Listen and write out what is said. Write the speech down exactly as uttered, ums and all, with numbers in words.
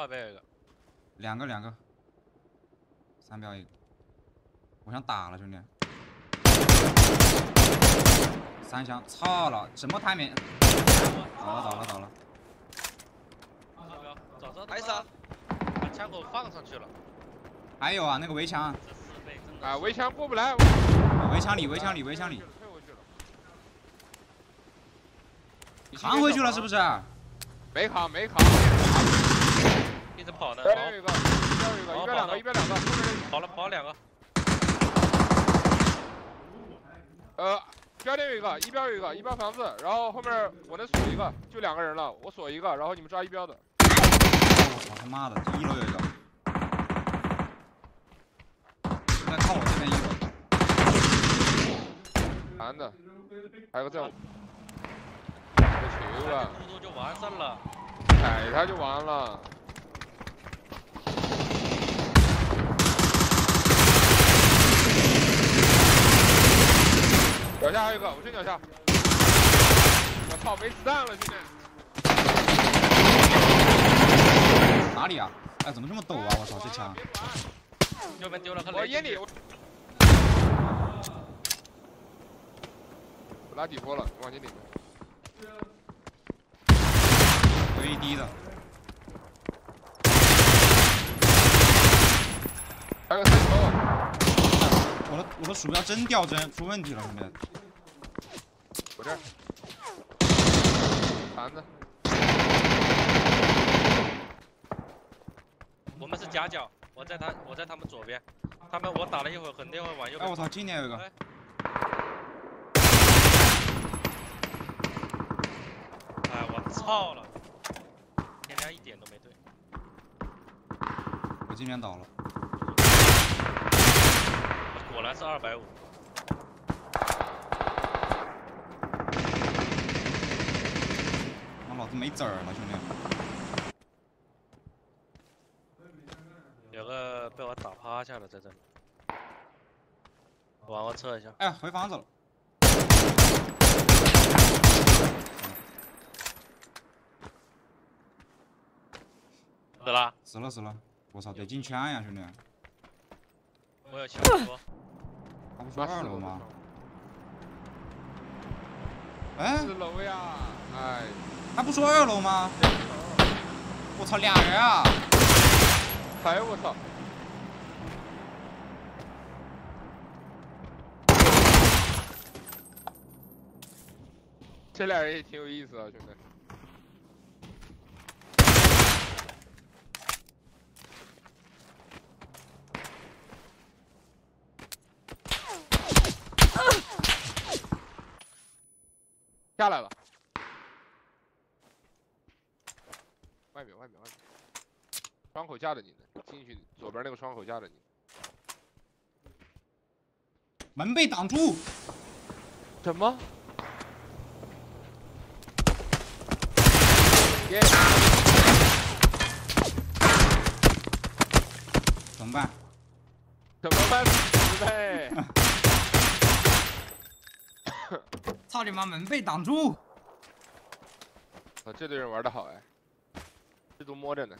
二倍的，两个两个，三标一个，我想打了兄弟，三枪，操了，什么 timing？ 倒了倒了倒了，三标，早知道还啥，把枪口放上去了，还有啊那个围墙，啊围墙过不来，围墙里围墙里围墙里，退回去了，扛回去了是不是？ 没扛，没扛，一直跑呢。这边有一个，这边有一个，一边两个，一边两个，后面跑了，跑了两个。呃，标点有一个，一标有一个，一标房子，然后后面我能锁一个，就两个人了，我锁一个，然后你们抓一标的。我操他妈的，一楼有一个。来看我这边一楼。男的，还有个在我。 球啊！嘟嘟就完事了，踩他就完了。脚下还有一个，我真脚下。我操，没子弹了，兄弟。哪里啊？哎，怎么这么抖啊？我操，这枪！右边丢了，我烟里。我拉底坡了，往你里面。 最低的，还有三头，我的我的鼠标真掉帧出问题了，兄弟。我这儿，盘子。我们是夹角，我在他我在他们左边，他们我打了一会儿，肯定会往右。哎我操，今年有一个。哎 哎，我操了！ 他一点都没对，我今天倒了，果然是二百五。我老子没籽儿了，兄弟。有个被我打趴下了，在这里。往我撤一下。哎，回房子了。 死了，死了，死了！我操，得进圈呀，兄弟！我有枪，他不是二楼吗？哎，四楼呀！哎，他不说二楼吗？我操，俩人啊！哎，我操！这俩人也挺有意思啊，兄弟。 下来了，外面外面外面，窗口架着你呢，进去左边那个窗口架着你，门被挡住，什么？耶！怎么办？怎么办？准备。 操你妈！门被挡住！啊，这队人玩的好哎，这都摸着呢。